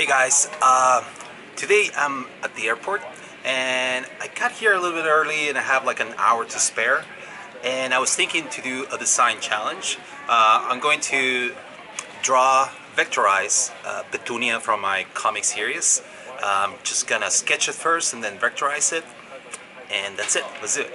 Hey guys, today I'm at the airport and I got here a little bit early and I have like an hour to spare, and I was thinking to do a design challenge. I'm going to vectorize Petunia from my comic series. I'm just gonna sketch it first and then vectorize it, and that's it. Let's do it.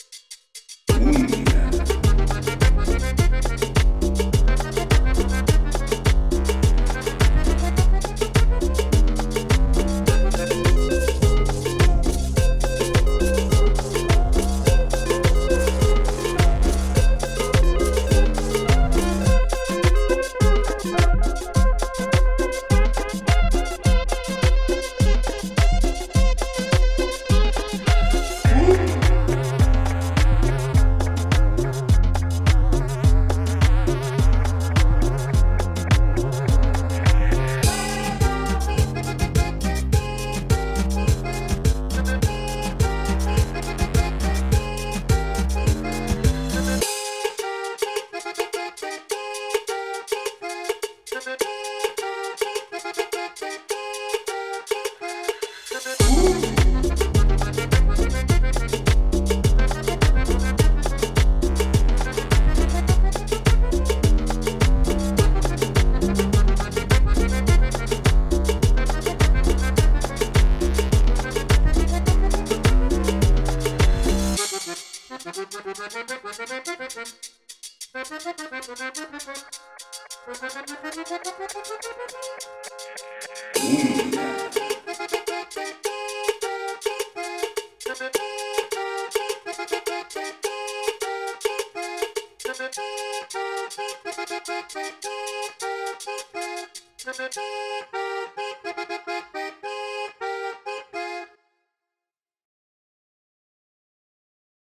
Thank you.